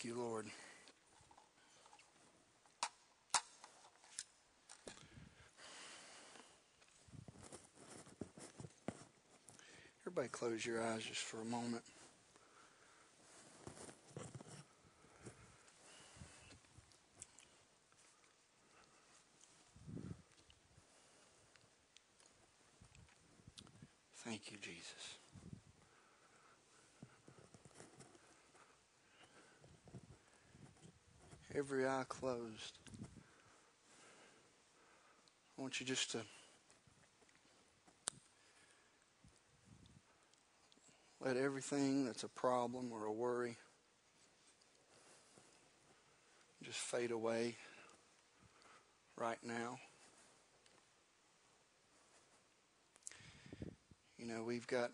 Thank you, Lord. Everybody close your eyes just for a moment. Thank you, Jesus. Every eye closed. I want you just to let everything that's a problem or a worry just fade away right now. You know, we've got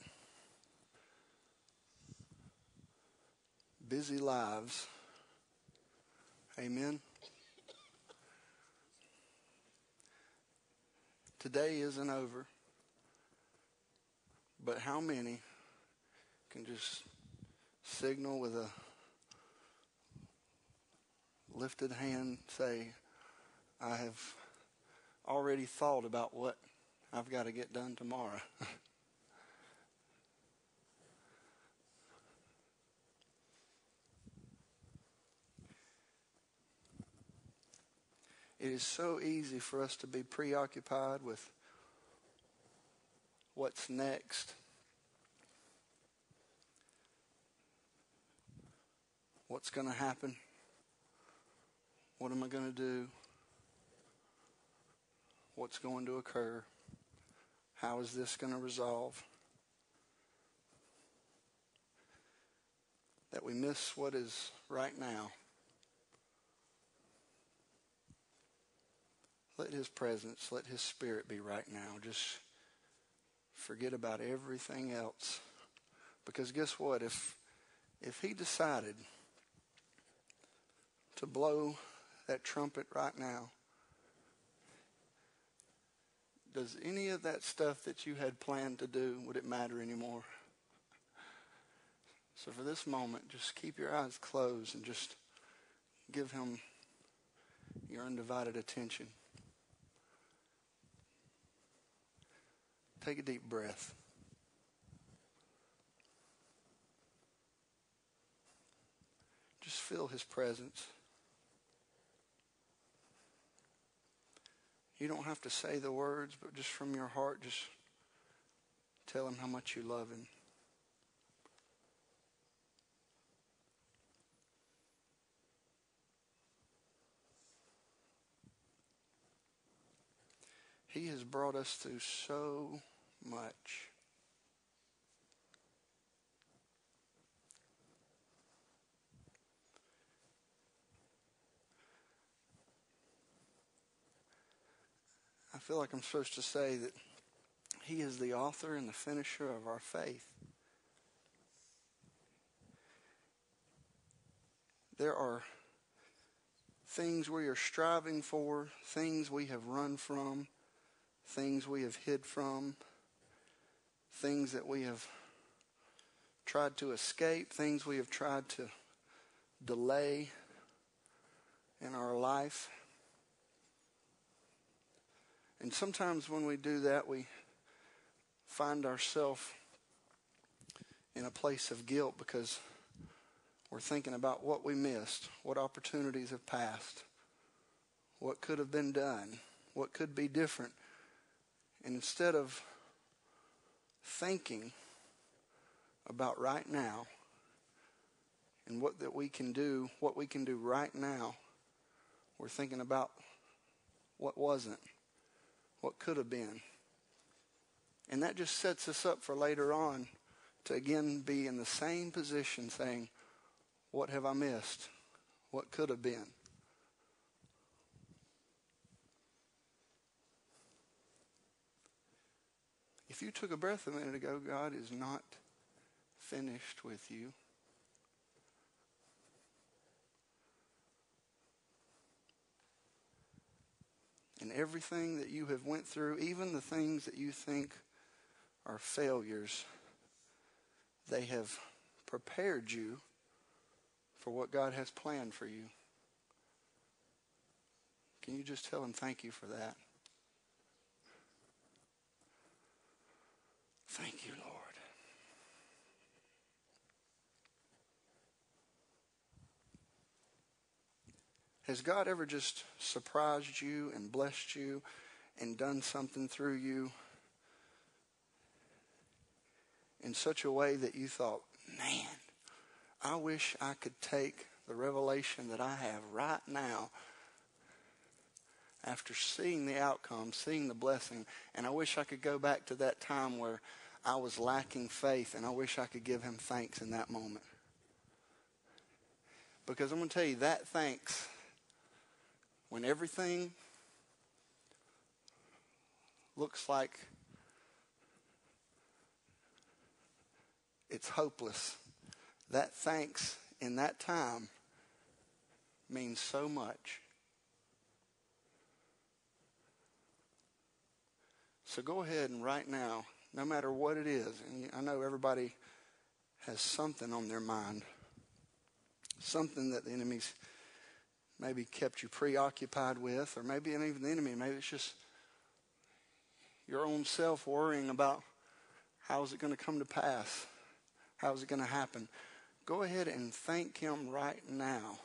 busy lives. Amen. Today isn't over, but how many can just signal with a lifted hand, say, I have already thought about what I've got to get done tomorrow. It is so easy for us to be preoccupied with what's next, what's going to happen, what am I going to do, what's going to occur, how is this going to resolve, that we miss what is right now. Let His presence, let His Spirit be right now. Just forget about everything else. Because guess what? If He decided to blow that trumpet right now, does any of that stuff that you had planned to do, would it matter anymore? So for this moment, just keep your eyes closed and just give Him your undivided attention. Take a deep breath. Just feel His presence. You don't have to say the words, but just from your heart, just tell Him how much you love Him. He has brought us through so much. I feel like I'm supposed to say that He is the author and the finisher of our faith. There are things we are striving for, things we have run from, things we have hid from, things that we have tried to escape, things we have tried to delay in our life. And sometimes when we do that, we find ourselves in a place of guilt because we're thinking about what we missed, what opportunities have passed, what could have been done, what could be different. And instead of thinking about right now and what we can do right now, we're thinking about what wasn't, what could have been. And that just sets us up for later on to again be in the same position saying, what have I missed? What could have been? If you took a breath a minute ago, God is not finished with you. And everything that you have went through, even the things that you think are failures, they have prepared you for what God has planned for you. Can you just tell him thank you for that? Thank you, Lord. Has God ever just surprised you and blessed you and done something through you in such a way that you thought, man, I wish I could take the revelation that I have right now after seeing the outcome, seeing the blessing, and I wish I could go back to that time where I was lacking faith and I wish I could give him thanks in that moment? Because I'm going to tell you that thanks, when everything looks like it's hopeless, that thanks in that time means so much. So go ahead and right now, no matter what it is, and I know everybody has something on their mind, something that the enemy's maybe kept you preoccupied with, or maybe not even the enemy, maybe it's just your own self worrying about how is it going to come to pass? How is it going to happen? Go ahead and thank him right now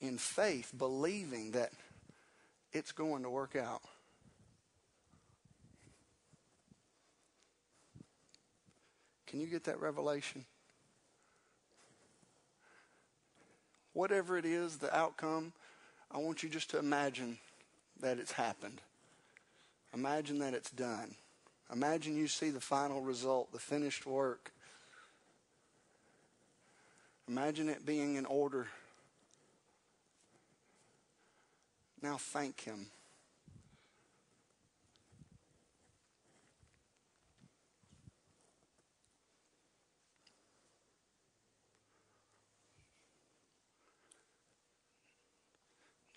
in faith, believing that it's going to work out. Can you get that revelation? Whatever it is, the outcome, I want you just to imagine that it's happened. Imagine that it's done. Imagine you see the final result, the finished work. Imagine it being in order. Now thank him.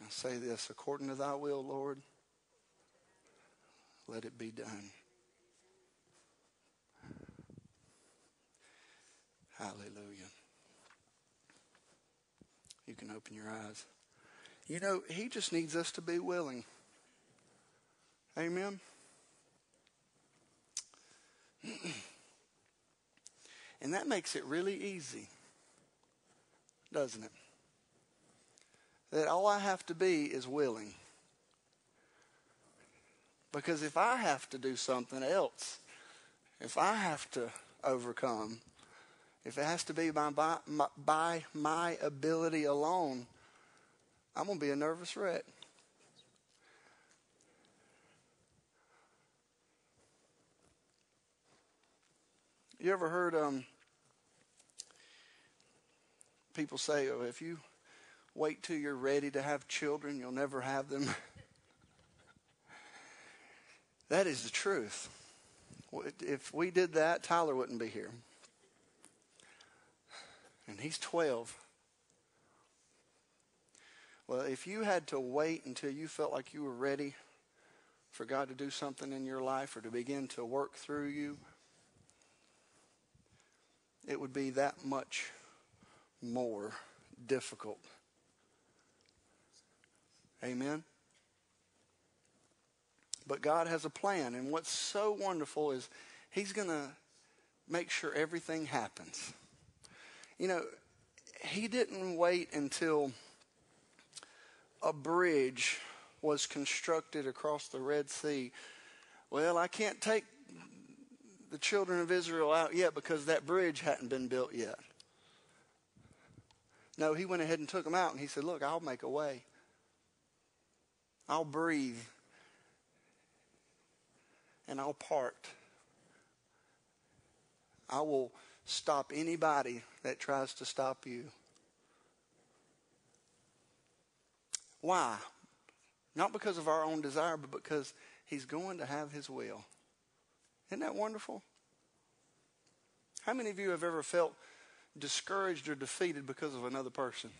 I say this, according to thy will, Lord, let it be done. Hallelujah. You can open your eyes. You know, he just needs us to be willing. Amen. And that makes it really easy, doesn't it? That all I have to be is willing. Because if I have to do something else, if I have to overcome, if it has to be by my ability alone, I'm going to be a nervous wreck. You ever heard people say, oh, if you wait till you're ready to have children, you'll never have them. That is the truth. If we did that, Tyler wouldn't be here. And he's 12. Well, if you had to wait until you felt like you were ready for God to do something in your life or to begin to work through you, it would be that much more difficult. Amen. But God has a plan, and what's so wonderful is he's going to make sure everything happens. You know, he didn't wait until a bridge was constructed across the Red Sea. Well, I can't take the children of Israel out yet because that bridge hadn't been built yet. No, he went ahead and took them out, and he said, look, I'll make a way. I'll breathe and I'll part. I will stop anybody that tries to stop you. Why? Not because of our own desire, but because he's going to have his will. Isn't that wonderful? How many of you have ever felt discouraged or defeated because of another person?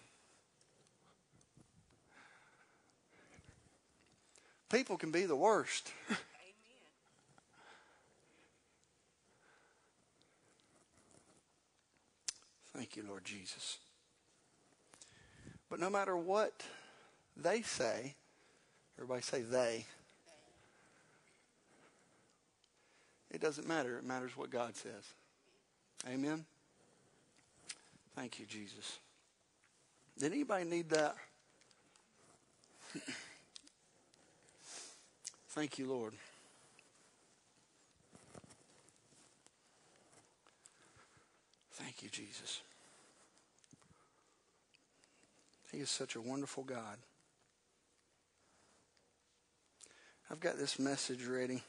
People can be the worst. Amen. Thank you, Lord Jesus. But no matter what they say, everybody say they. It doesn't matter. It matters what God says. Amen? Thank you, Jesus. Did anybody need that? Thank you, Lord. Thank you, Jesus. He is such a wonderful God. I've got this message ready.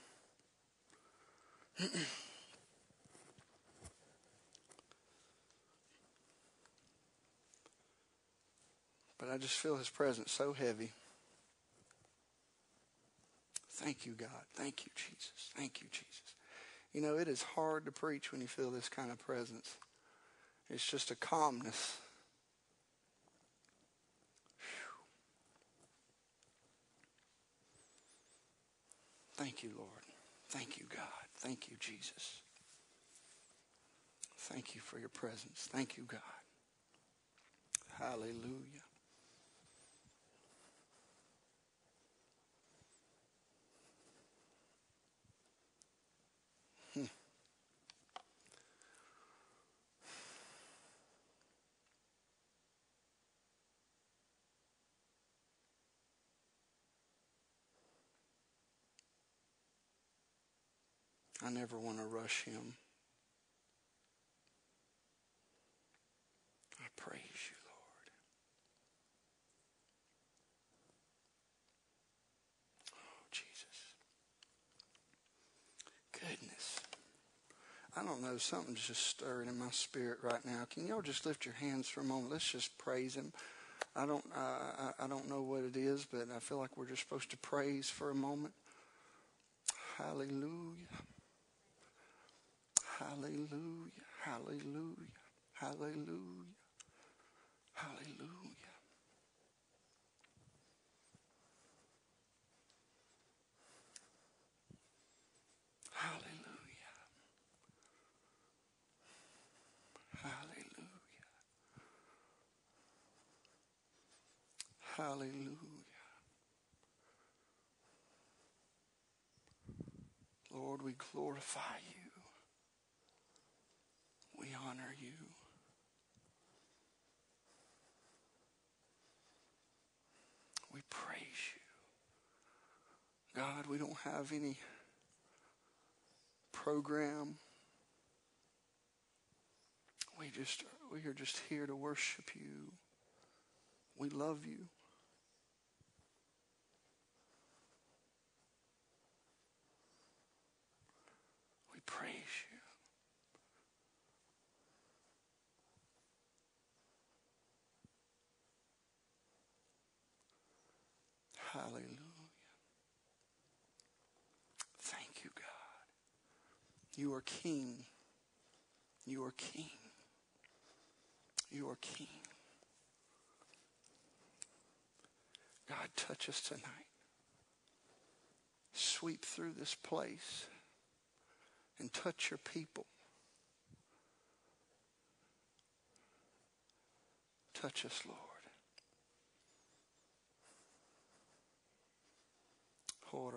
But I just feel his presence so heavy. Thank you, God. Thank you, Jesus. Thank you, Jesus. You know, it is hard to preach when you feel this kind of presence. It's just a calmness. Whew. Thank you, Lord. Thank you, God. Thank you, Jesus. Thank you for your presence. Thank you, God. Hallelujah. I never want to rush him. I praise you, Lord. Oh, Jesus. Goodness. I don't know. Something's just stirring in my spirit right now. Can y'all just lift your hands for a moment? Let's just praise him. I don't know what it is, but I feel like we're just supposed to praise for a moment. Hallelujah. Hallelujah, hallelujah, hallelujah, hallelujah. Hallelujah, hallelujah, hallelujah. Lord, we glorify you. We honor you. We praise you. God, we don't have any program. We are just here to worship you. We love you. We praise you. Hallelujah. Thank you, God. You are King. You are King. You are King. God, touch us tonight. Sweep through this place and touch your people. Touch us, Lord. Oh,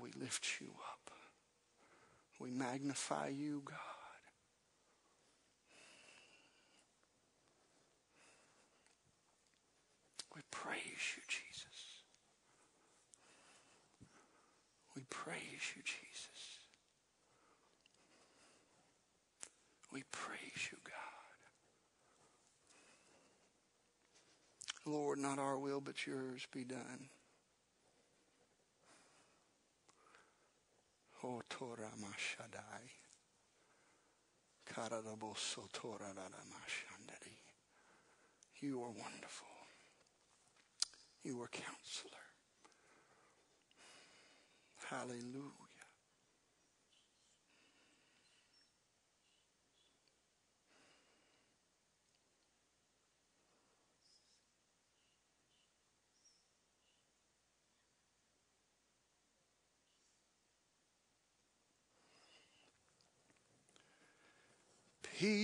we lift you up. We magnify you, God. We praise you, Jesus. We praise you, Jesus. We praise you, God. Lord, not our will, but yours be done. O Torah Mashadai. Karadaboso Torah Mashandari. You are wonderful. You are counselor. Hallelujah. Peace,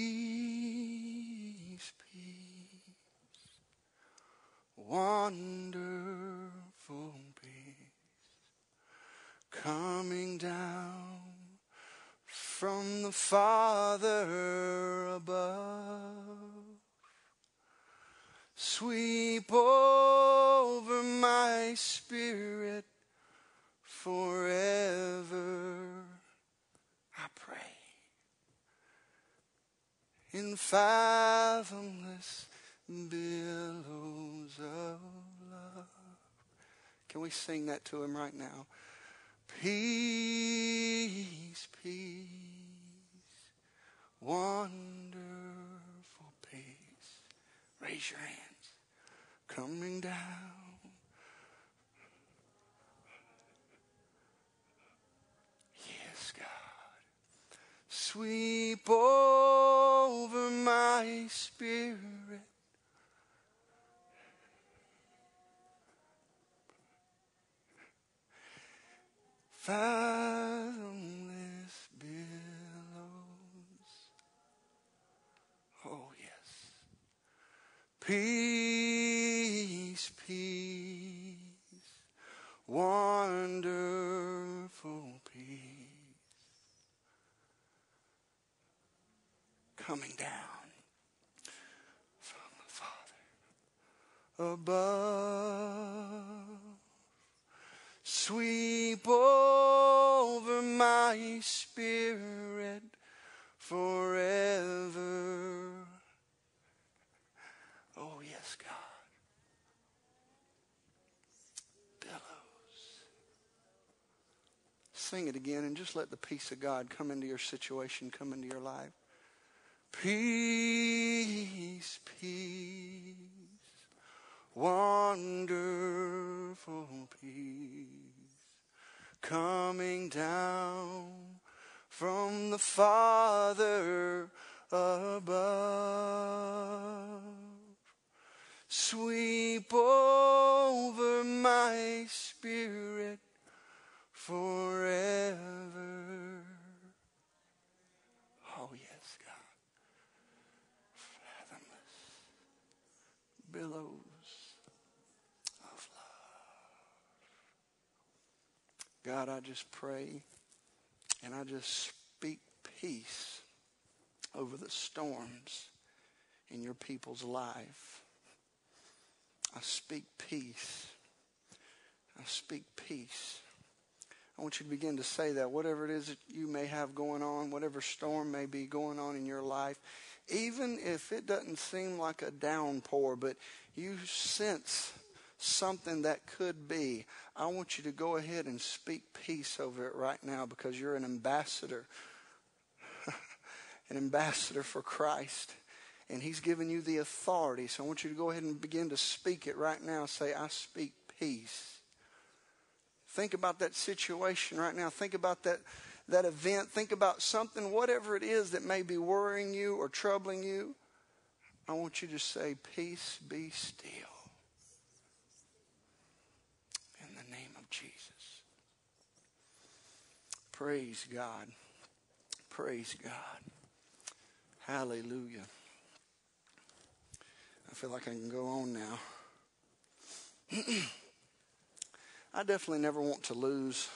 peace, wonderful peace, coming down from the Father above. Sweep over my spirit forever, I pray. In fathomless billows of love. Can we sing that to him right now? Peace, peace, wonderful peace. Raise your hands. Coming down. Yes, God. Sweep over my spirit. Fathomless billows. Oh, yes. Peace, peace, wonderful peace. Coming down from the Father above. Sweep over my spirit forever. Oh, yes, God. Billows. Sing it again and just let the peace of God come into your situation, come into your life. Peace, peace, wonderful peace, coming down from the Father above. Sweep over my spirit forever. Oh, yes, God. Fathomless billows of love. God, I just pray and I just speak peace over the storms in your people's life. I speak peace. I speak peace. I want you to begin to say that. Whatever it is that you may have going on, whatever storm may be going on in your life, even if it doesn't seem like a downpour, but you sense something that could be, I want you to go ahead and speak peace over it right now, because you're an ambassador, an ambassador for Christ. And he's given you the authority. So I want you to go ahead and begin to speak it right now. Say, I speak peace. Think about that situation right now. Think about that event. Think about something, whatever it is that may be worrying you or troubling you. I want you to say, peace, be still. In the name of Jesus. Praise God. Praise God. Hallelujah. I feel like I can go on now. I definitely never want to lose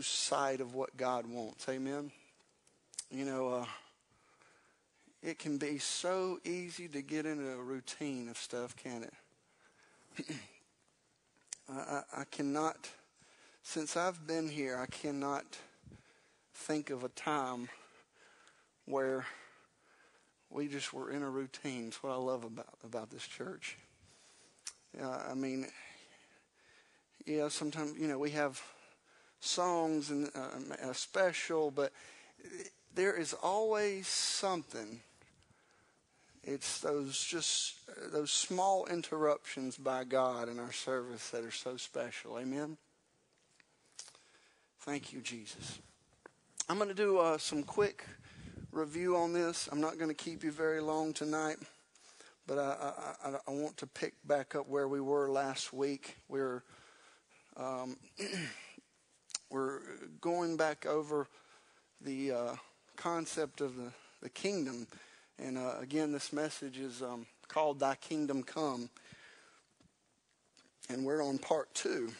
sight of what God wants. Amen. You know, it can be so easy to get into a routine of stuff, can't it? I cannot, since I've been here, I cannot think of a time where we just were in a routine. It's what I love about this church. Sometimes, you know, we have songs and a special, but there is always something. It's those small interruptions by God in our service that are so special. Amen. Thank you, Jesus. I'm going to do some quick review on this. I'm not going to keep you very long tonight, but I want to pick back up where we were last week. We were We're going back over the concept of the kingdom. And again, this message is called Thy Kingdom Come. And we're on part 2.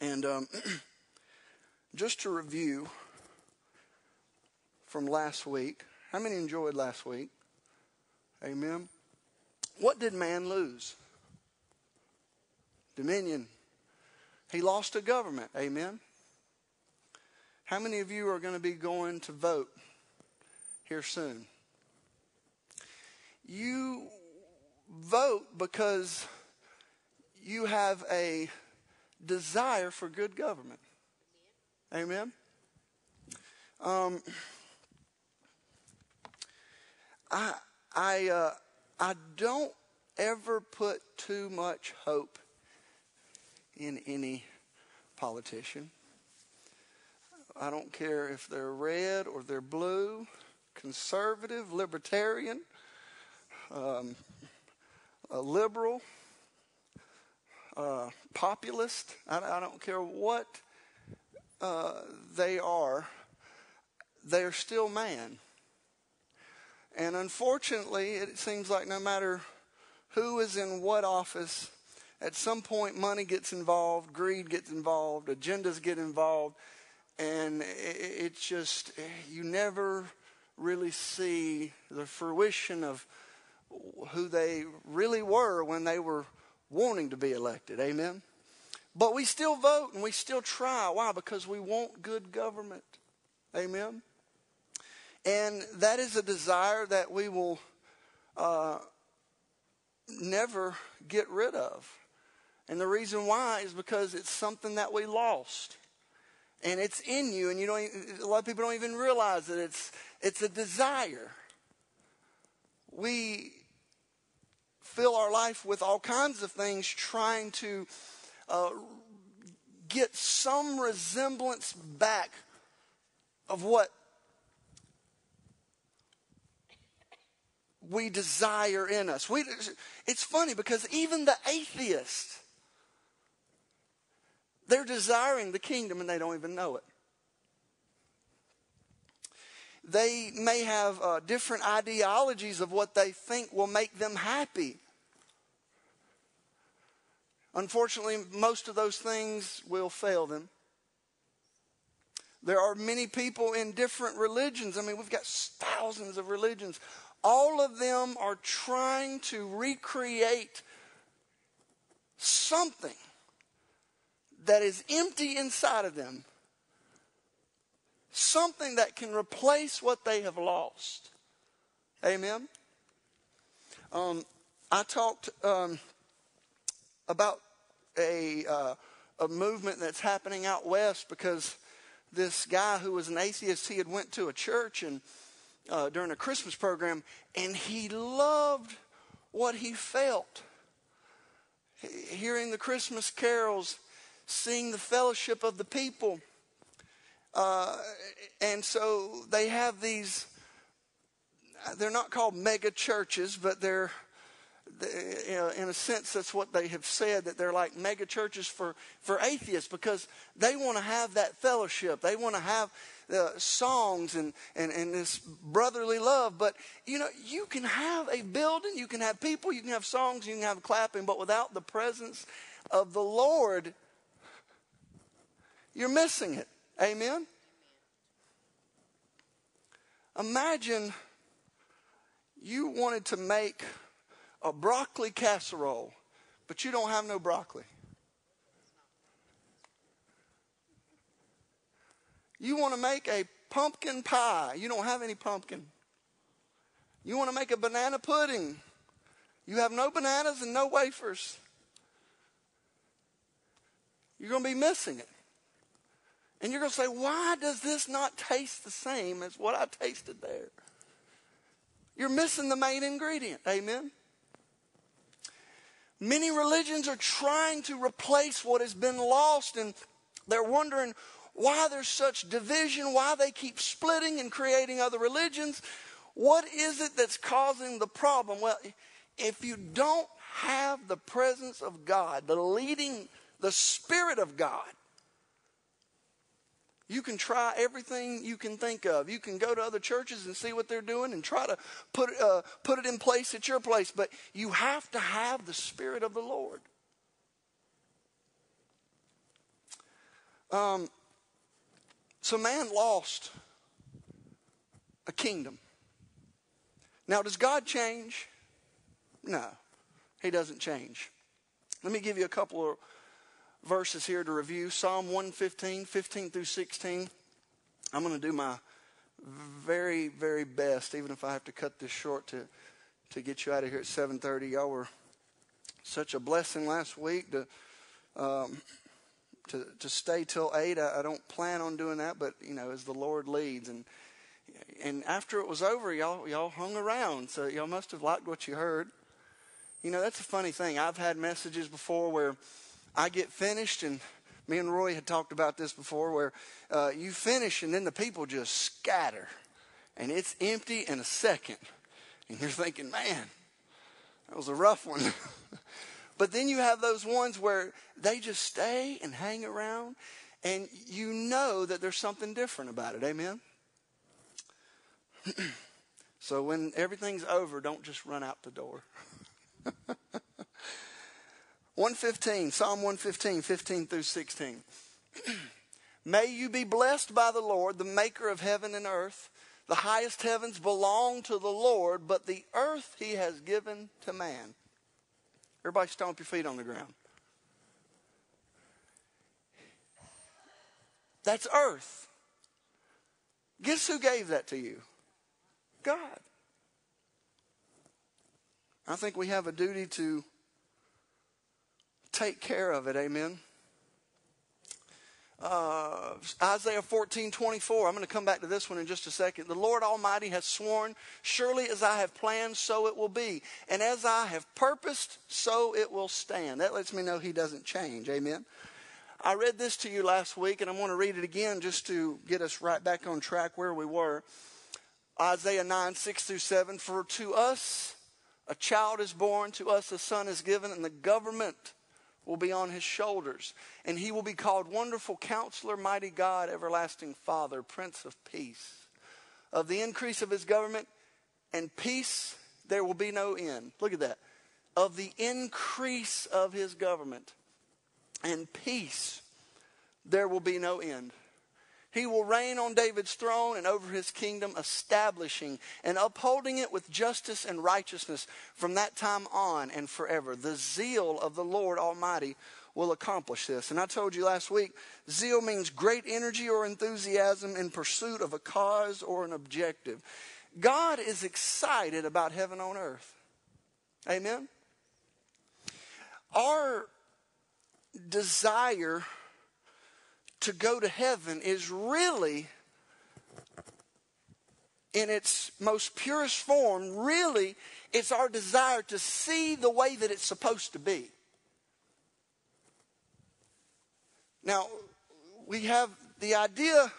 And just to review from last week, how many enjoyed last week? Amen. What did man lose? Dominion. He lost a government. Amen. How many of you are going to be going to vote here soon? You vote because you have a desire for good government. Amen. I don't ever put too much hope in any politician. I don't care if they're red or they're blue, conservative, libertarian, a liberal, populist. I don't care what they are. They are still man. And unfortunately, it seems like no matter who is in what office, at some point money gets involved, greed gets involved, agendas get involved, and it's just, you never really see the fruition of who they really were when they were wanting to be elected. Amen? But we still vote and we still try. Why? Because we want good government. Amen? And that is a desire that we will never get rid of. And the reason why is because it's something that we lost. And it's in you, and you don't even, a lot of people don't even realize that it's a desire. We fill our life with all kinds of things trying to get some resemblance back of what we desire in us. It's funny because even the atheists, they're desiring the kingdom and they don't even know it. They may have different ideologies of what they think will make them happy. Unfortunately, most of those things will fail them. There are many people in different religions. I mean, we've got thousands of religions. All of them are trying to recreate something that is empty inside of them. Something that can replace what they have lost. Amen? I talked about a movement that's happening out west because this guy who was an atheist, he had went to a church and during a Christmas program, and he loved what he felt. Hearing the Christmas carols, seeing the fellowship of the people. And so they have these, they're not called mega churches, but they're, in a sense, that's what they have said, that they're like mega churches for atheists because they want to have that fellowship. They want to have the songs and this brotherly love. But, you know, you can have a building, you can have people, you can have songs, you can have clapping, but without the presence of the Lord, you're missing it. Amen? Imagine you wanted to make a broccoli casserole, but you don't have no broccoli. You want to make a pumpkin pie. You don't have any pumpkin. You want to make a banana pudding. You have no bananas and no wafers. You're going to be missing it. And you're going to say, why does this not taste the same as what I tasted there? You're missing the main ingredient. Amen? Many religions are trying to replace what has been lost, and they're wondering why there's such division, why they keep splitting and creating other religions. What is it that's causing the problem? Well, if you don't have the presence of God, the leading, the Spirit of God, You can try everything you can think of. You can go to other churches and see what they're doing and try to put it in place at your place. But you have to have the Spirit of the Lord. So man lost a kingdom. Now, does God change? No, he doesn't change. Let me give you a couple of verses here to review. Psalm 115, 15 through 16. I'm going to do my very, very best, even if I have to cut this short to get you out of here at 7:30. Y'all were such a blessing last week to stay till 8. I don't plan on doing that, but you know, as the Lord leads. And after it was over, y'all hung around, so y'all must have liked what you heard. You know, that's a funny thing. I've had messages before where I get finished, and me and Roy had talked about this before, where you finish and then the people just scatter and it's empty in a second. And you're thinking, man, that was a rough one. But then you have those ones where they just stay and hang around, and you know that there's something different about it. Amen? So when everything's over, don't just run out the door. 115, Psalm 115, 15 through 16. May you be blessed by the Lord, the maker of heaven and earth. The highest heavens belong to the Lord, but the earth he has given to man. Everybody stomp your feet on the ground. That's earth. Guess who gave that to you? God. I think we have a duty to take care of it. Amen. Isaiah 14:24. I'm going to come back to this one in just a second. The Lord Almighty has sworn, surely as I have planned, so it will be. And as I have purposed, so it will stand. That lets me know he doesn't change. Amen. I read this to you last week, and I'm going to read it again just to get us right back on track where we were. Isaiah 9:6 through 7. For to us a child is born, to us a son is given, and the government will be on his shoulders, and he will be called Wonderful Counselor, Mighty God, Everlasting Father, Prince of Peace. Of the increase of his government and peace, there will be no end. Look at that. Of the increase of his government and peace, there will be no end. He will reign on David's throne and over his kingdom, establishing and upholding it with justice and righteousness from that time on and forever. The zeal of the Lord Almighty will accomplish this. And I told you last week, zeal means great energy or enthusiasm in pursuit of a cause or an objective. God is excited about heaven on earth. Amen? Our desire to go to heaven is really, in its most purest form, really, it's our desire to see the way that it's supposed to be. Now, we have the idea,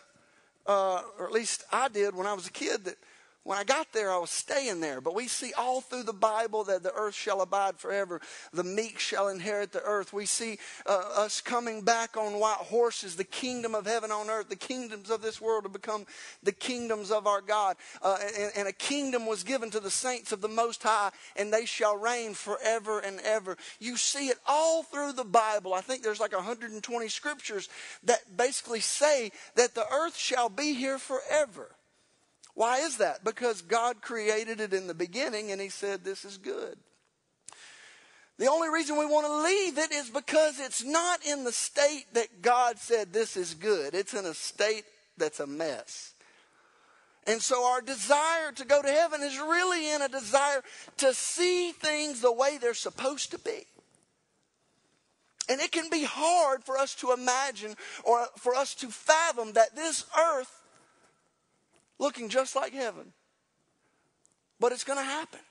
or at least I did when I was a kid, that when I got there, I was staying there. But we see all through the Bible that the earth shall abide forever. The meek shall inherit the earth. We see us coming back on white horses, the kingdom of heaven on earth, the kingdoms of this world to become the kingdoms of our God. And a kingdom was given to the saints of the Most High, and they shall reign forever and ever. You see it all through the Bible. I think there's like 120 scriptures that basically say that the earth shall be here forever. Why is that? Because God created it in the beginning, and he said, this is good. The only reason we want to leave it is because it's not in the state that God said this is good. It's in a state that's a mess. And so our desire to go to heaven is really in a desire to see things the way they're supposed to be. And it can be hard for us to imagine or for us to fathom that this earth looking just like heaven. But it's going to happen.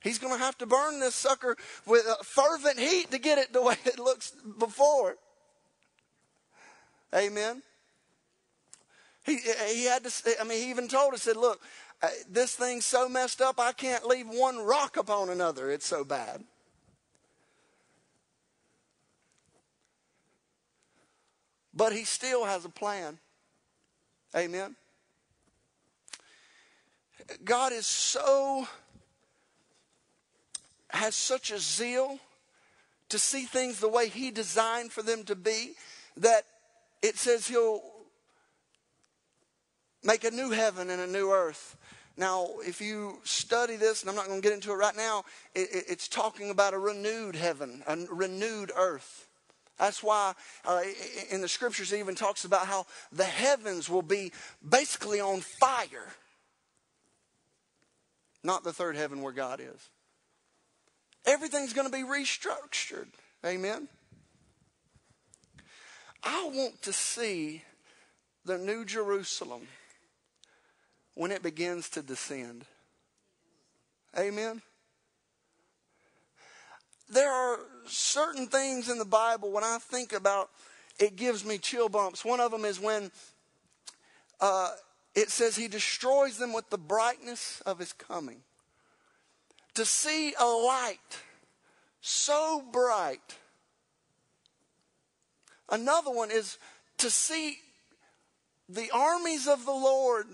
He's going to have to burn this sucker with fervent heat to get it the way it looks before. Amen. He had to, I mean, he even told us, said, look, this thing's so messed up, I can't leave one rock upon another. It's so bad. But he still has a plan. Amen. God is has such a zeal to see things the way he designed for them to be, that it says he'll make a new heaven and a new earth. Now, if you study this, and I'm not going to get into it right now, it's talking about a renewed heaven, a renewed earth. That's why in the scriptures it even talks about how the heavens will be basically on fire. Not the third heaven where God is. Everything's going to be restructured. Amen. I want to see the new Jerusalem when it begins to descend. Amen. There are certain things in the Bible, when I think about, it gives me chill bumps. One of them is when it says he destroys them with the brightness of his coming. To see a light so bright. Another one is to see the armies of the Lord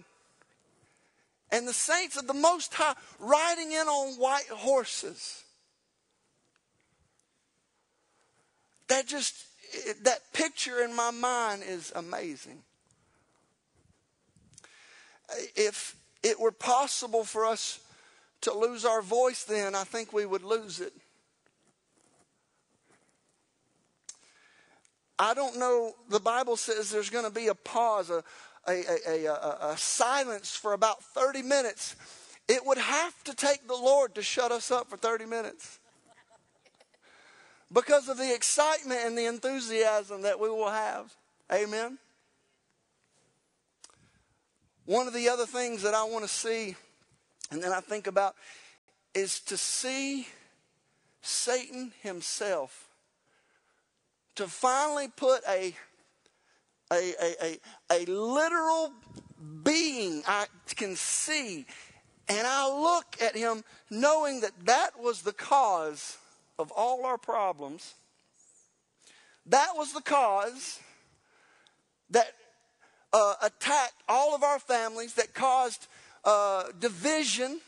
and the saints of the Most High riding in on white horses. That picture in my mind is amazing. If it were possible for us to lose our voice then, I think we would lose it. I don't know, the Bible says there's going to be a pause, a silence for about 30 minutes. It would have to take the Lord to shut us up for 30 minutes. Because of the excitement and the enthusiasm that we will have. Amen. One of the other things that I want to see, and then I think about, is to see Satan himself to finally put a literal being I can see. And I look at him knowing that was the cause of all our problems. That was the cause that attacked all of our families, that caused division.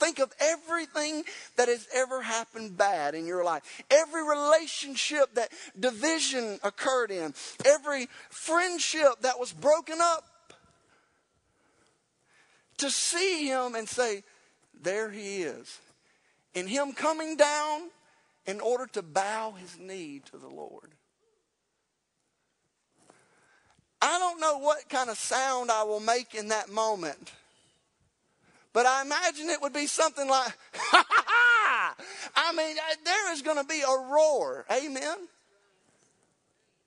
Think of everything that has ever happened bad in your life. Every relationship that division occurred in. Every friendship that was broken up. To see him and say, there he is. And him coming down in order to bow his knee to the Lord. I don't know what kind of sound I will make in that moment. But I imagine it would be something like, ha ha ha! I mean, there is going to be a roar. Amen.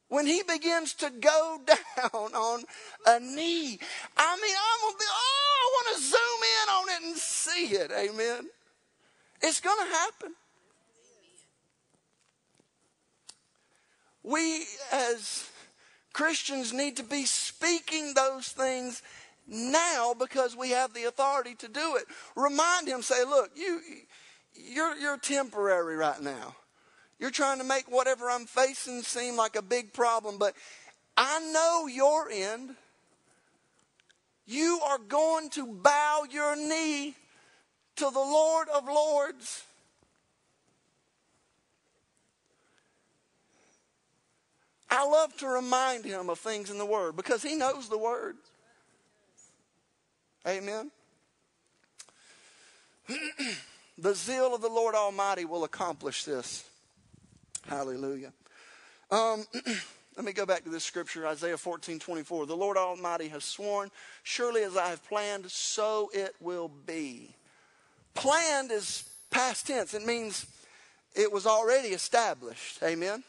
When he begins to go down on a knee. I mean, I want to zoom in on it and see it. Amen. It's going to happen. We as Christians need to be speaking those things now because we have the authority to do it. Remind him, say, look, you're temporary right now. You're trying to make whatever I'm facing seem like a big problem, but I know your end. You are going to bow your knee to the Lord of Lords. I love to remind him of things in the Word because he knows the Word. Amen. The zeal of the Lord Almighty will accomplish this. Hallelujah. Let me go back to this scripture, Isaiah 14:24. The Lord Almighty has sworn, surely as I have planned, so it will be. Planned is past tense. It means it was already established. Amen.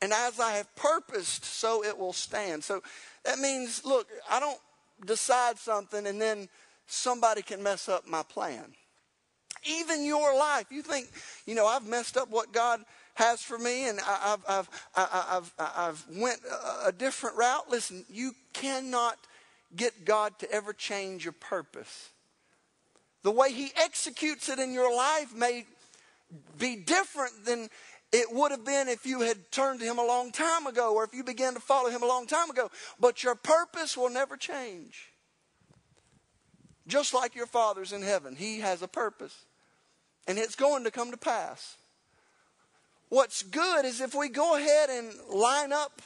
And as I have purposed, so it will stand. So that means, look, I don't decide something and then somebody can mess up my plan. Even your life, you think, you know, I've messed up what God has for me and I've went a different route. Listen, you cannot get God to ever change your purpose. The way he executes it in your life may be different than it would have been if you had turned to him a long time ago, or if you began to follow him a long time ago. But your purpose will never change. Just like your Father's in heaven, he has a purpose, and it's going to come to pass. What's good is if we go ahead and line up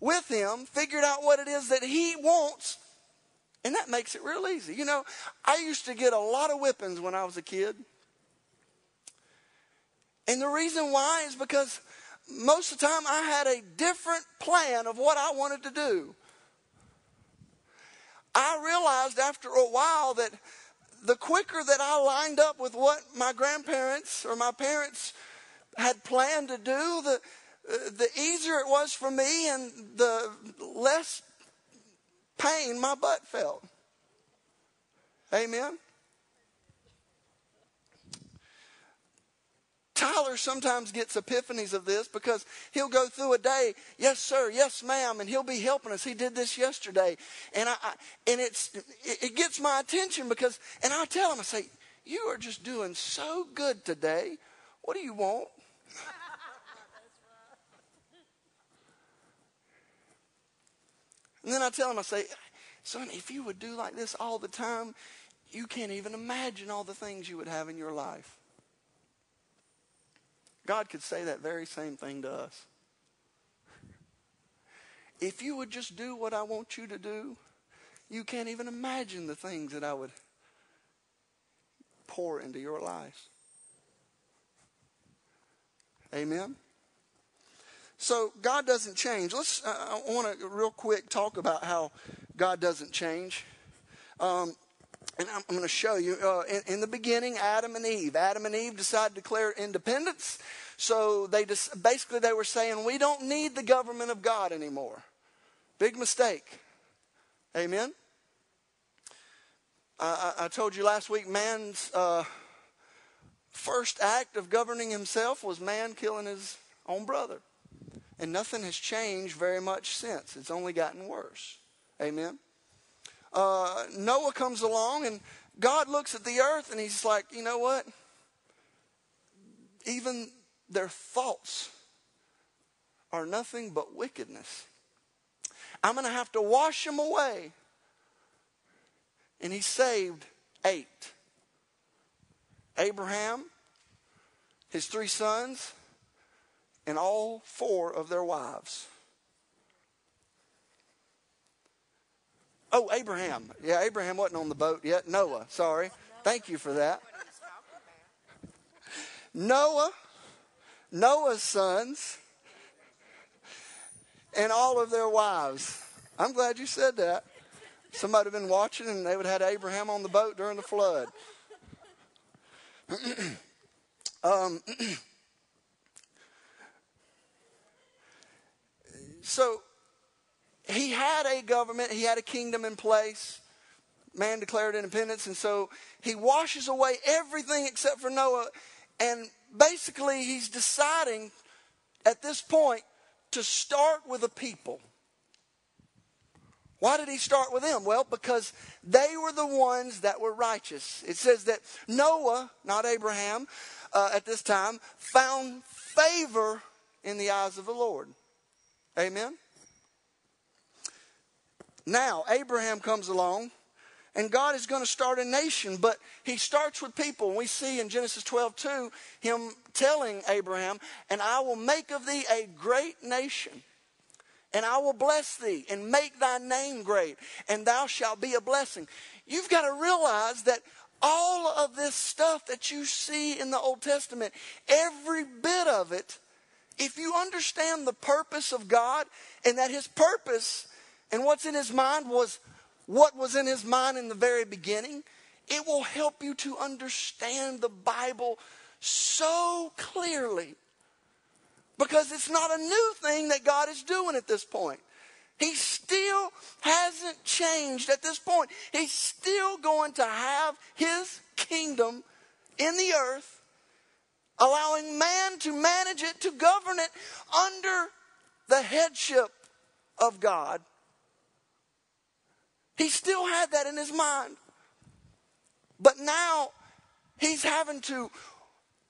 with him, figured out what it is that he wants, and that makes it real easy. You know, I used to get a lot of whippings when I was a kid. And the reason why is because most of the time I had a different plan of what I wanted to do. I realized after a while that the quicker that I lined up with what my grandparents or my parents had planned to do, the easier it was for me and the less pain my butt felt. Amen? Tyler sometimes gets epiphanies of this because he'll go through a day, yes sir, yes ma'am, and he'll be helping us. He did this yesterday. And it gets my attention because, and I tell him, I say, you are just doing so good today. What do you want? And then I tell him, I say, son, if you would do like this all the time, you can't even imagine all the things you would have in your life. God could say that very same thing to us. If you would just do what I want you to do, you can't even imagine the things that I would pour into your lives. Amen? So God doesn't change. I want to real quick talk about how God doesn't change. And I'm going to show you. In the beginning, Adam and Eve decided to declare independence. So they basically they were saying, we don't need the government of God anymore. Big mistake. Amen? I told you last week, man's first act of governing himself was man killing his own brother. And nothing has changed very much since. It's only gotten worse. Amen? Noah comes along and God looks at the earth and he's like, you know what? Even their thoughts are nothing but wickedness. I'm going to have to wash them away. And he saved 8. Abraham, his 3 sons, and all 4 of their wives. Oh, Abraham. Yeah, Abraham wasn't on the boat yet. Noah, sorry. Thank you for that. Noah's sons, and all of their wives. I'm glad you said that. Somebody would have been watching and they would have had Abraham on the boat during the flood. So, he had a government, he had a kingdom in place. Man declared independence, and so he washes away everything except for Noah. And basically, he's deciding at this point to start with a people. Why did he start with them? Well, because they were the ones that were righteous. It says that Noah, not Abraham, at this time, found favor in the eyes of the Lord. Amen? Now, Abraham comes along, and God is going to start a nation, but he starts with people. We see in Genesis 12:2 him telling Abraham, and I will make of thee a great nation, and I will bless thee, and make thy name great, and thou shalt be a blessing. You've got to realize that all of this stuff that you see in the Old Testament, every bit of it, if you understand the purpose of God, and that his purpose and what's in his mind was what was in his mind in the very beginning, it will help you to understand the Bible so clearly. Because it's not a new thing that God is doing at this point. He still hasn't changed at this point. He's still going to have his kingdom in the earth, allowing man to manage it, to govern it under the headship of God. He still had that in his mind. But now he's having to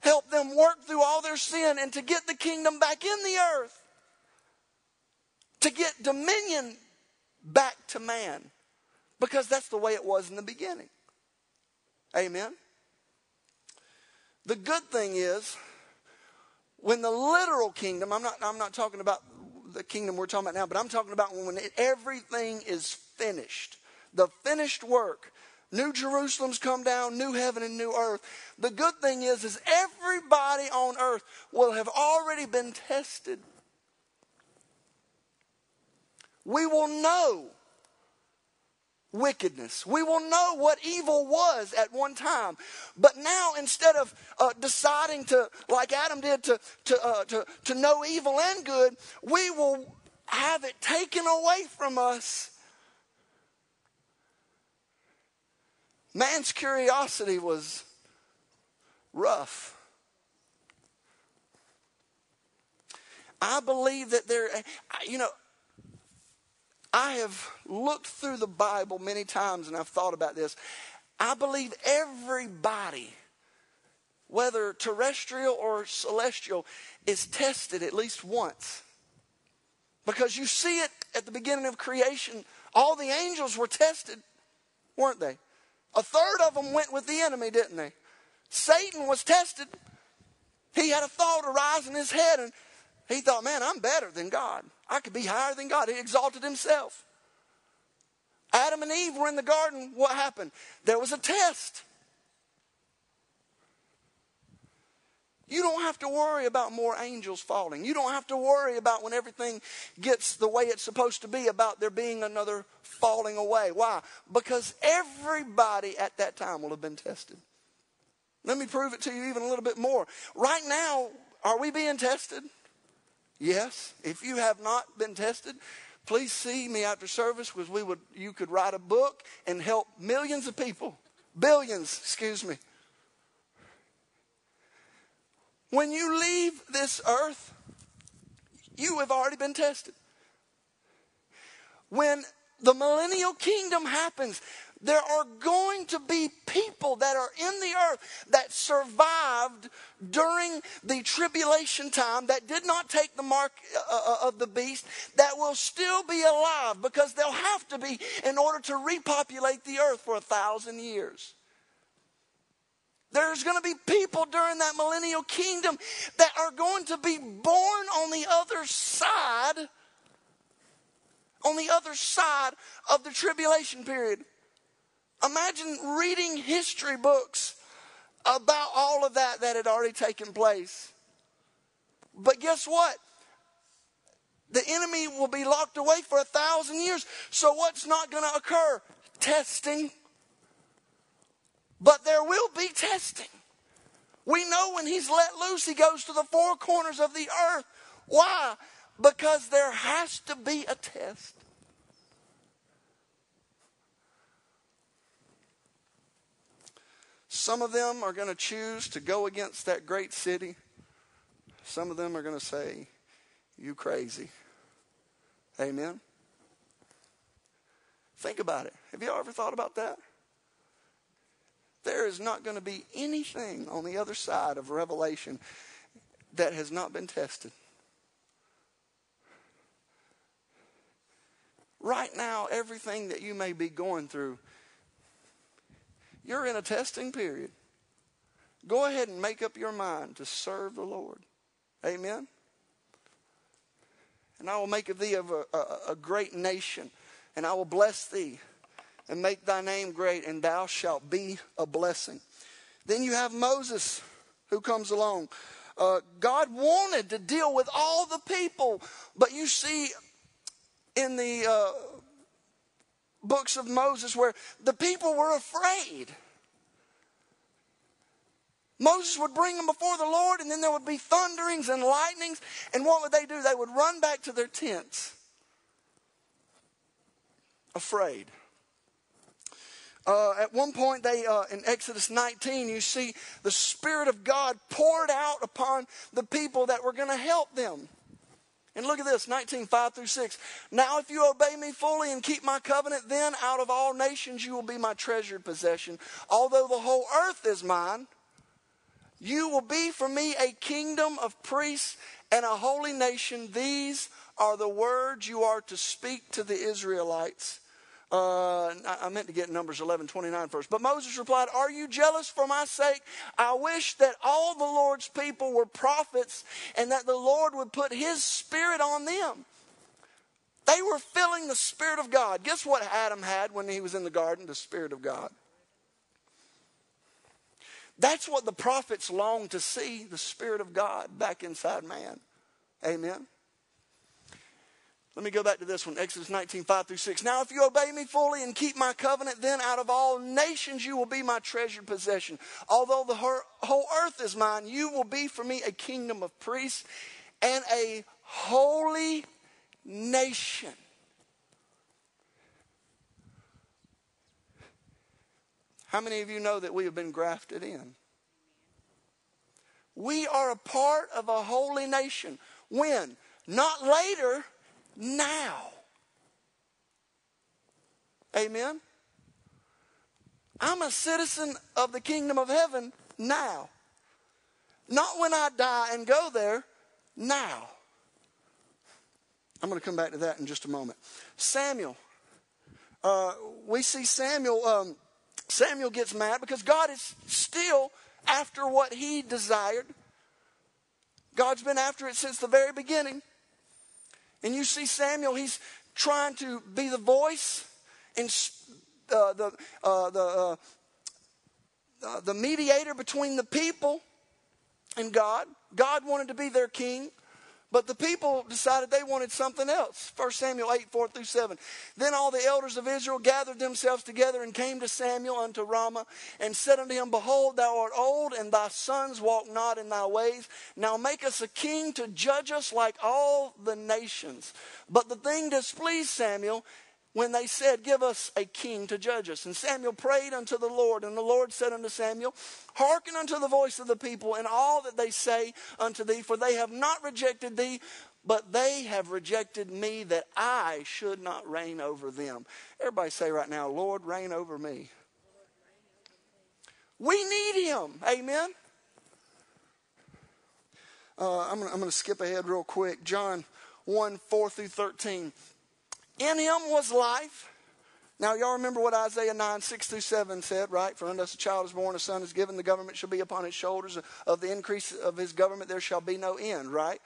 help them work through all their sin and to get the kingdom back in the earth, to get dominion back to man, because that's the way it was in the beginning. Amen. The good thing is, when the literal kingdom, I'm not talking about the kingdom we're talking about now, but I'm talking about when everything is finished, the finished work, New Jerusalem's come down, new heaven and new earth. The good thing is everybody on earth will have already been tested. We will know wickedness. We will know what evil was at one time. But now, instead of deciding to, like Adam did, to know evil and good, we will have it taken away from us. Man's curiosity was rough. I believe that I have looked through the Bible many times and I've thought about this. I believe everybody, whether terrestrial or celestial, is tested at least once. Because you see it at the beginning of creation. All the angels were tested, weren't they? A third of them went with the enemy, didn't they? Satan was tested. He had a thought arise in his head and he thought, man, I'm better than God. I could be higher than God. He exalted himself. Adam and Eve were in the garden. What happened? There was a test. You don't have to worry about more angels falling. You don't have to worry about when everything gets the way it's supposed to be about there being another falling away. Why? Because everybody at that time will have been tested. Let me prove it to you even a little bit more. Right now, are we being tested? Yes. If you have not been tested, please see me after service, because you could write a book and help millions of people. Billions, excuse me. When you leave this earth, you have already been tested. When the millennial kingdom happens, there are going to be people that are in the earth that survived during the tribulation time, that did not take the mark of the beast, that will still be alive, because they'll have to be in order to repopulate the earth for 1,000 years. There's going to be people during that millennial kingdom that are going to be born on the other side, of the tribulation period. Imagine reading history books about all of that had already taken place. But guess what? The enemy will be locked away for 1,000 years. So what's not going to occur? Testing. But there will be testing. We know when he's let loose, he goes to the four corners of the earth. Why? Because there has to be a test. Some of them are going to choose to go against that great city. Some of them are going to say, you crazy. Amen? Think about it. Have you ever thought about that? There is not going to be anything on the other side of Revelation that has not been tested. Right now, everything that you may be going through, you're in a testing period. Go ahead and make up your mind to serve the Lord. Amen? And I will make of thee of a great nation, and I will bless thee, and make thy name great, and thou shalt be a blessing. Then you have Moses who comes along. God wanted to deal with all the people. But you see in the books of Moses where the people were afraid. Moses would bring them before the Lord, and then there would be thunderings and lightnings. And what would they do? They would run back to their tents, afraid. At one point, in Exodus 19, you see the Spirit of God poured out upon the people that were going to help them. And look at this, 19:5-6. Now if you obey me fully and keep my covenant, then out of all nations you will be my treasured possession. Although the whole earth is mine, You will be for me a kingdom of priests and a holy nation. These are the words you are to speak to the Israelites. I meant to get Numbers 11:29 first. But Moses replied, are you jealous for my sake? I wish that all the Lord's people were prophets and that the Lord would put his spirit on them. They were filling the Spirit of God. Guess what Adam had when he was in the garden? The Spirit of God. That's what the prophets longed to see, the Spirit of God back inside man. Amen. Let me go back to this one, Exodus 19:5-6. Now if you obey me fully and keep my covenant, then out of all nations you will be my treasured possession. Although the whole earth is mine, you will be for me a kingdom of priests and a holy nation. How many of you know that we have been grafted in? We are a part of a holy nation. When? Not later, now. Amen? I'm a citizen of the kingdom of heaven now. Not when I die and go there, now. I'm going to come back to that in just a moment. Samuel. We see Samuel. Samuel gets mad because God is still after what he desired. God's been after it since the very beginning. And you see Samuel, he's trying to be the voice and the mediator between the people and God. God wanted to be their king. But the people decided they wanted something else. 1 Samuel 8:4-7. Then all the elders of Israel gathered themselves together and came to Samuel unto Ramah and said unto him, behold, thou art old, and thy sons walk not in thy ways. Now make us a king to judge us like all the nations. But the thing displeased Samuel when they said, give us a king to judge us. And Samuel prayed unto the Lord, and the Lord said unto Samuel, hearken unto the voice of the people and all that they say unto thee, for they have not rejected thee, but they have rejected me, that I should not reign over them. Everybody say right now, Lord, reign over me. We need him. Amen. I'm going to skip ahead real quick. John 1:4-13. In him was life. Now y'all remember what Isaiah 9:6-7 said, right? For unto us a child is born, a son is given, the government shall be upon his shoulders. Of the increase of his government there shall be no end, right?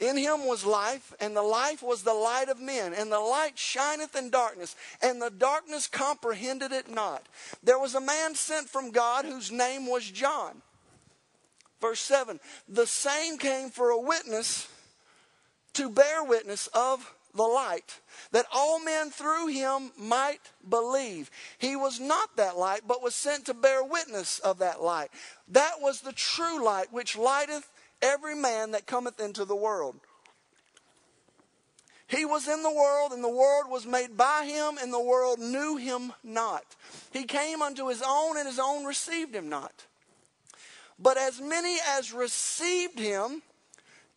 In him was life, and the life was the light of men. And the light shineth in darkness, and the darkness comprehended it not. There was a man sent from God whose name was John. Verse 7, the same came for a witness, to bear witness of the light, that all men through him might believe. He was not that light, but was sent to bear witness of that light. That was the true light, which lighteth every man that cometh into the world. He was in the world, and the world was made by him, and the world knew him not. He came unto his own, and his own received him not. But as many as received him,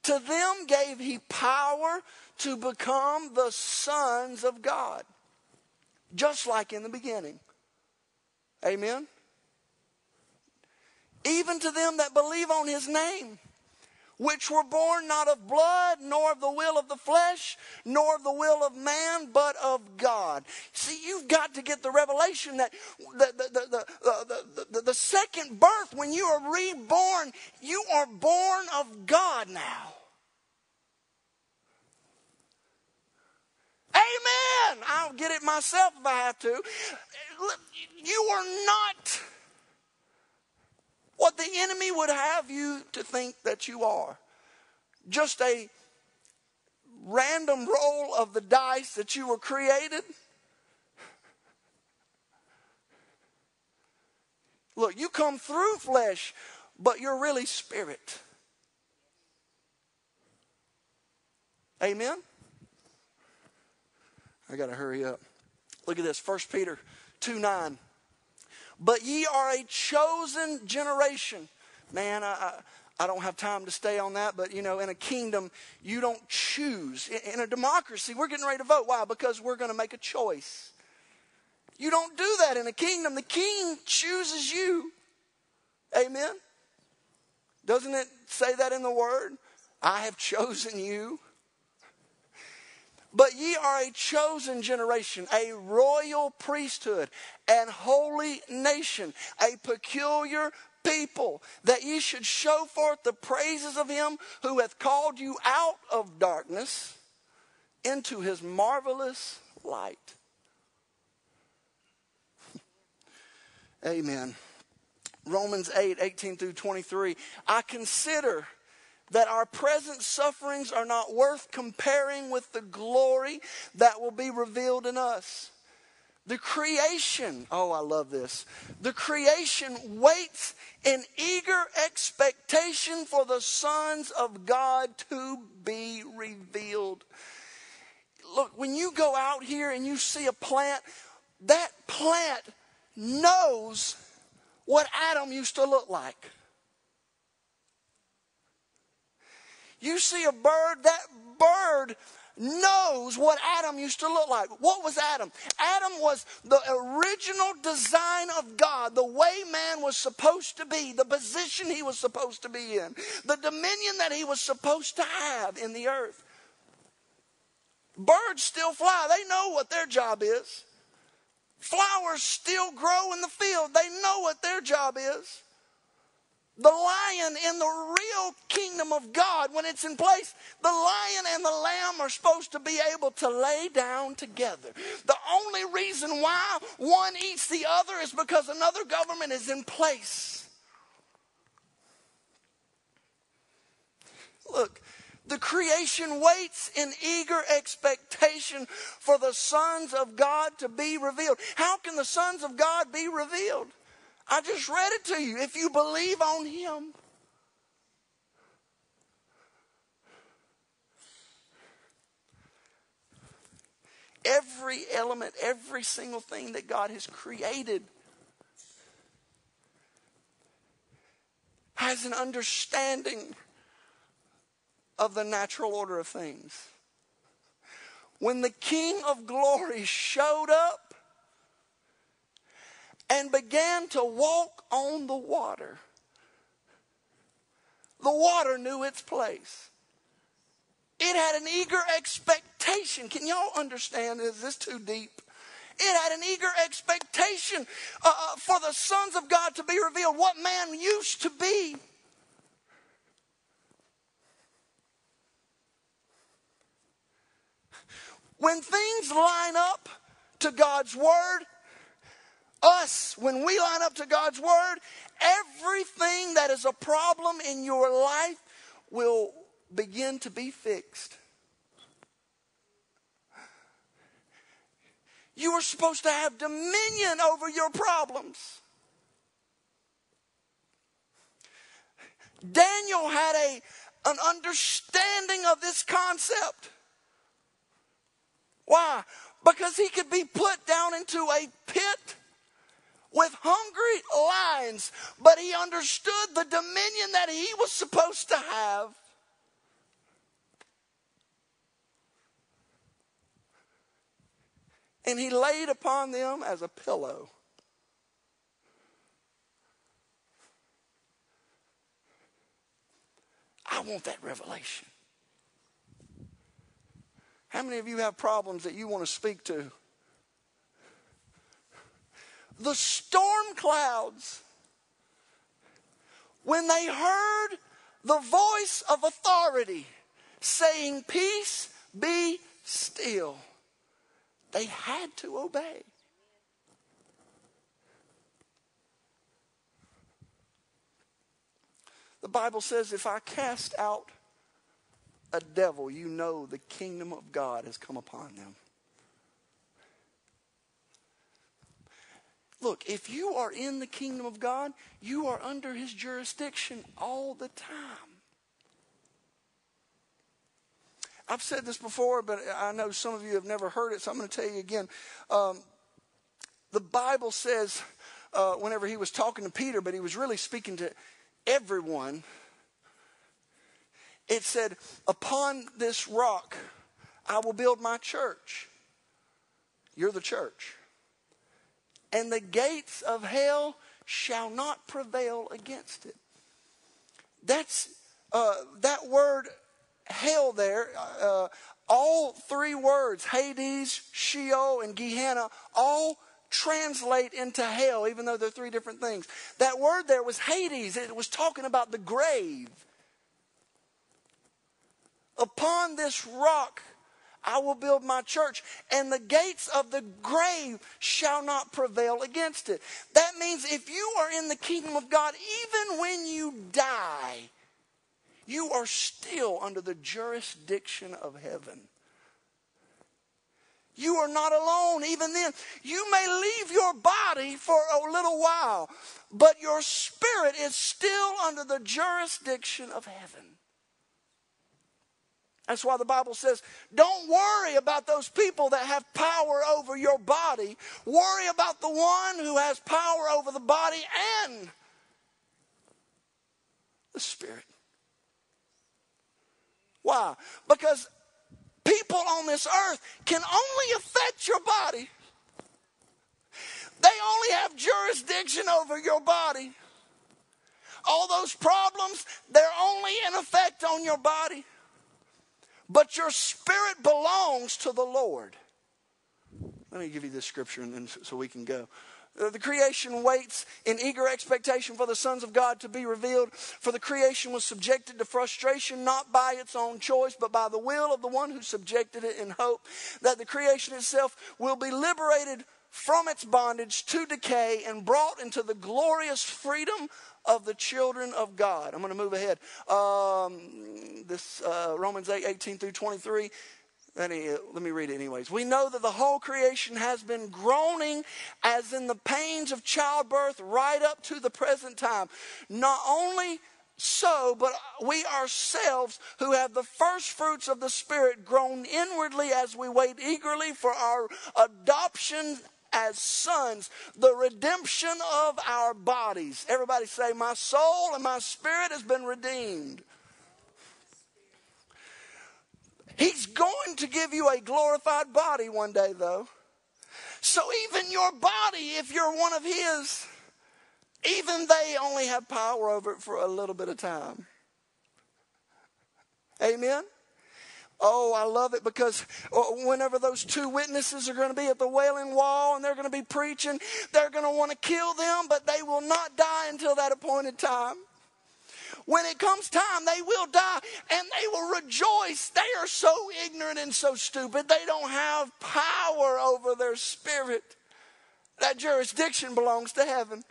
to them gave he power to become the sons of God, just like in the beginning. Amen? Even to them that believe on his name, which were born not of blood, nor of the will of the flesh, nor of the will of man, but of God. See, you've got to get the revelation that the second birth, when you are reborn, you are born of God now. Amen. I'll get it myself if I have to. You are not what the enemy would have you to think that you are. Just a random roll of the dice that you were created. Look, you come through flesh, but you're really spirit. Amen. I got to hurry up. Look at this, 1 Peter 2:9. But ye are a chosen generation. Man, I don't have time to stay on that, but you know, in a kingdom, you don't choose. In a democracy, we're getting ready to vote. Why? Because we're going to make a choice. You don't do that in a kingdom. The king chooses you. Amen? Doesn't it say that in the word? I have chosen you. But ye are a chosen generation, a royal priesthood, an holy nation, a peculiar people, that ye should show forth the praises of him who hath called you out of darkness into his marvelous light. Amen. Romans 8, 18 through 23. I consider that our present sufferings are not worth comparing with the glory that will be revealed in us. The creation, oh, I love this. The creation waits in eager expectation for the sons of God to be revealed. Look, when you go out here and you see a plant, that plant knows what Adam used to look like. You see a bird, that bird knows what Adam used to look like. What was Adam? Adam was the original design of God, the way man was supposed to be, the position he was supposed to be in, the dominion that he was supposed to have in the earth. Birds still fly. They know what their job is. Flowers still grow in the field. They know what their job is. The lion in the real kingdom of God, when it's in place, the lion and the lamb are supposed to be able to lay down together. The only reason why one eats the other is because another government is in place. Look, the creation waits in eager expectation for the sons of God to be revealed. How can the sons of God be revealed? I just read it to you. If you believe on him. Every element, every single thing that God has created has an understanding of the natural order of things. When the King of Glory showed up and began to walk on the water, the water knew its place. It had an eager expectation. Can y'all understand? Is this too deep? It had an eager expectation for the sons of God to be revealed, what man used to be. When things line up to God's word, when we line up to God's word, everything that is a problem in your life will begin to be fixed. You are supposed to have dominion over your problems. Daniel had an understanding of this concept. Why? Because he could be put down into a pit with hungry lions, but he understood the dominion that he was supposed to have. And he laid upon them as a pillow. I want that revelation. How many of you have problems that you want to speak to? The storm clouds, when they heard the voice of authority saying, peace, be still, they had to obey. The Bible says, if I cast out a devil, you know the kingdom of God has come upon them. Look, if you are in the kingdom of God, you are under his jurisdiction all the time. I've said this before, but I know some of you have never heard it, so I'm going to tell you again. The Bible says, whenever he was talking to Peter, but he was really speaking to everyone, it said, upon this rock, I will build my church. You're the church. And the gates of hell shall not prevail against it. That's that word hell there, all three words, Hades, Sheol, and Gehenna, all translate into hell, even though they're three different things. That word there was Hades. It was talking about the grave. Upon this rock I will build my church, and the gates of the grave shall not prevail against it. That means if you are in the kingdom of God, even when you die, you are still under the jurisdiction of heaven. You are not alone even then. You may leave your body for a little while, but your spirit is still under the jurisdiction of heaven. That's why the Bible says, don't worry about those people that have power over your body. Worry about the one who has power over the body and the spirit. Why? Because people on this earth can only affect your body. They only have jurisdiction over your body. All those problems, they're only in effect on your body. But your spirit belongs to the Lord. Let me give you this scripture and then so we can go. The creation waits in eager expectation for the sons of God to be revealed. For the creation was subjected to frustration, not by its own choice, but by the will of the one who subjected it, in hope that the creation itself will be liberated from its bondage to decay and brought into the glorious freedom of the children of God. I'm going to move ahead. Romans 8:18 through 23. Let me read it anyways. We know that the whole creation has been groaning as in the pains of childbirth right up to the present time. Not only so, but we ourselves who have the first fruits of the Spirit groan inwardly as we wait eagerly for our adoption as sons, the redemption of our bodies. Everybody say, my soul and my spirit has been redeemed. He's going to give you a glorified body one day, though. So even your body, if you're one of his, even they only have power over it for a little bit of time. Amen? Oh, I love it, because whenever those two witnesses are going to be at the Wailing Wall and they're going to be preaching, they're going to want to kill them, but they will not die until that appointed time. When it comes time, they will die and they will rejoice. They are so ignorant and so stupid. They don't have power over their spirit. That jurisdiction belongs to heaven.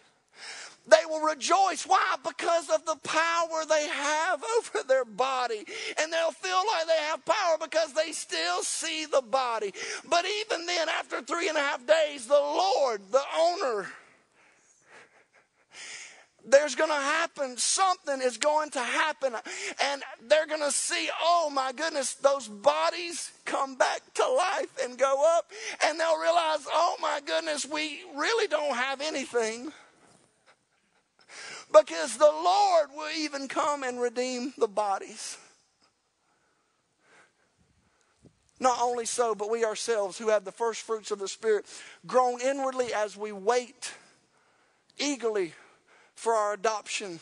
They will rejoice. Why? Because of the power they have over their body. And they'll feel like they have power because they still see the body. But even then, after 3.5 days, the Lord, the owner, there's going to happen, something is going to happen. And they're going to see, oh my goodness, those bodies come back to life and go up. And they'll realize, oh my goodness, we really don't have anything. Because the Lord will even come and redeem the bodies. Not only so, but we ourselves who have the first fruits of the Spirit groan inwardly as we wait eagerly for our adoption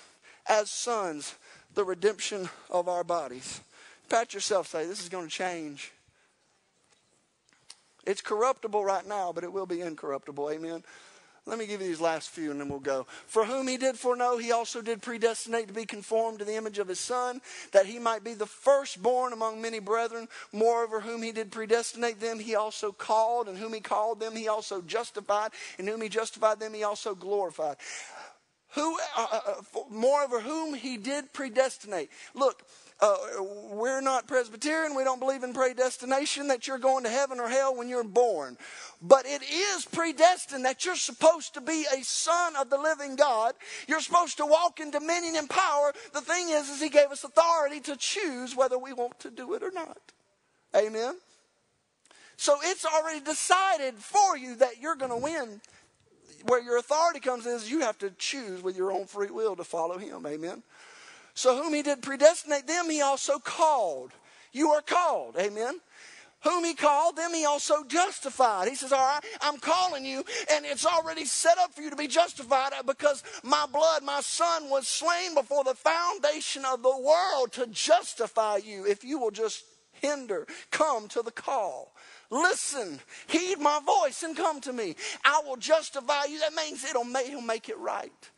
as sons, the redemption of our bodies. Pat yourself, say, this is going to change. It's corruptible right now, but it will be incorruptible. Amen. Let me give you these last few and then we'll go. For whom he did foreknow, he also did predestinate to be conformed to the image of his Son, that he might be the firstborn among many brethren. Moreover, whom he did predestinate them, he also called. And whom he called them, he also justified. And whom he justified them, he also glorified. Moreover, whom he did predestinate. Look, we're not Presbyterian. We don't believe in predestination, that you're going to heaven or hell when you're born. But it is predestined that you're supposed to be a son of the living God. You're supposed to walk in dominion and power. The thing is he gave us authority to choose whether we want to do it or not. Amen? So it's already decided for you that you're going to win. Where your authority comes is you have to choose with your own free will to follow him. Amen? So whom he did predestinate them, he also called. You are called. Amen? Whom he called, them he also justified. He says, all right, I'm calling you, and it's already set up for you to be justified because my blood, my son, was slain before the foundation of the world to justify you if you will just come to the call. Listen, heed my voice and come to me. I will justify you. That means he'll make it right.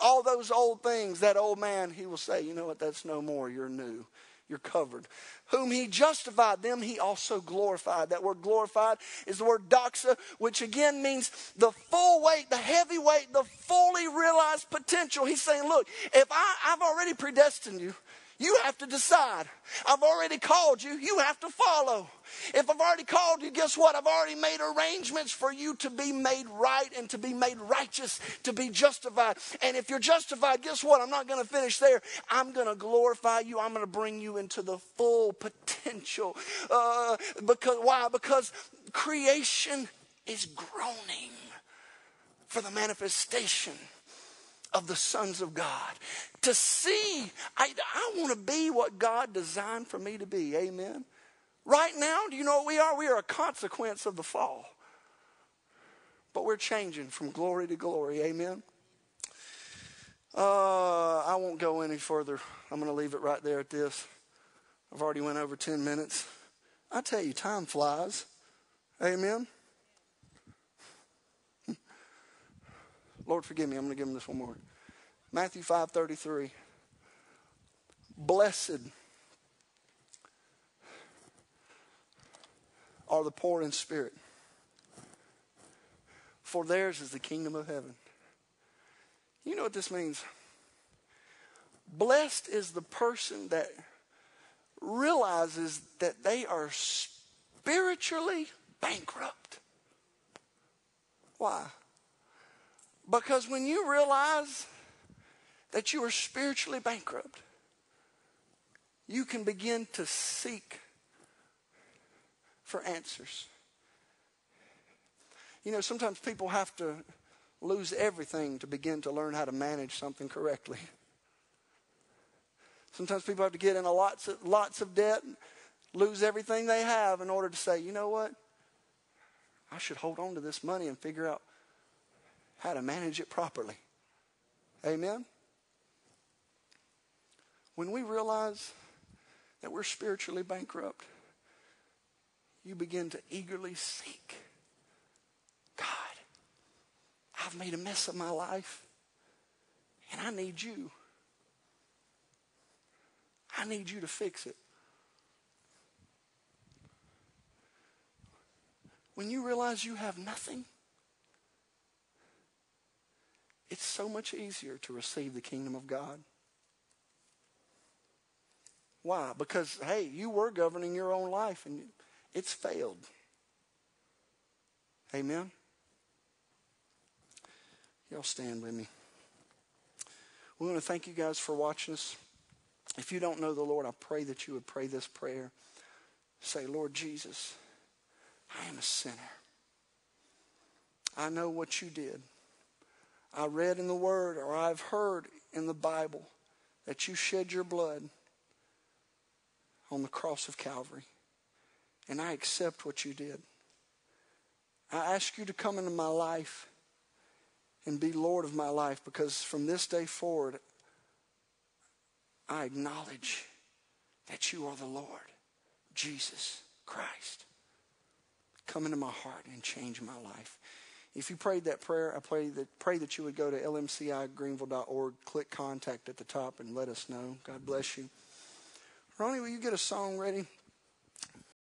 All those old things, that old man, he will say, you know what, that's no more. You're new. You're covered. Whom he justified, them he also glorified. That word glorified is the word doxa, which again means the full weight, the heavy weight, the fully realized potential. He's saying, look, if I've already predestined you, you have to decide. I've already called you. You have to follow. If I've already called you, guess what? I've already made arrangements for you to be made right and to be made righteous, to be justified. And if you're justified, guess what? I'm not going to finish there. I'm going to glorify you. I'm going to bring you into the full potential. Why? Because creation is groaning for the manifestation of the sons of God. To see, I want to be what God designed for me to be. Amen. Right now, do you know what we are? We are a consequence of the fall. But we're changing from glory to glory. Amen. I won't go any further. I'm going to leave it right there at this. I've already went over 10 minutes. I tell you, time flies. Amen. Lord, forgive me. I'm going to give him this one more. Matthew 5:33. Blessed are the poor in spirit, for theirs is the kingdom of heaven. You know what this means? Blessed is the person that realizes that they are spiritually bankrupt. Why? Because when you realize that you are spiritually bankrupt, you can begin to seek for answers. You know, sometimes people have to lose everything to begin to learn how to manage something correctly. Sometimes people have to get into lots of debt, lose everything they have in order to say, you know what? I should hold on to this money and figure out how to manage it properly. Amen? When we realize that we're spiritually bankrupt, you begin to eagerly seek. God, I've made a mess of my life, and I need you. I need you to fix it. When you realize you have nothing, it's so much easier to receive the kingdom of God. Why? Because, hey, you were governing your own life and it's failed. Amen? Y'all stand with me. We want to thank you guys for watching us. If you don't know the Lord, I pray that you would pray this prayer. Say, Lord Jesus, I am a sinner. I know what you did. I read in the Word, or I've heard in the Bible, that you shed your blood on the cross of Calvary. And I accept what you did. I ask you to come into my life and be Lord of my life, because from this day forward, I acknowledge that you are the Lord, Jesus Christ. Come into my heart and change my life. If you prayed that prayer, I pray that you would go to lmcigreenville.org, click contact at the top, and let us know. God bless you. Ronnie, will you get a song ready?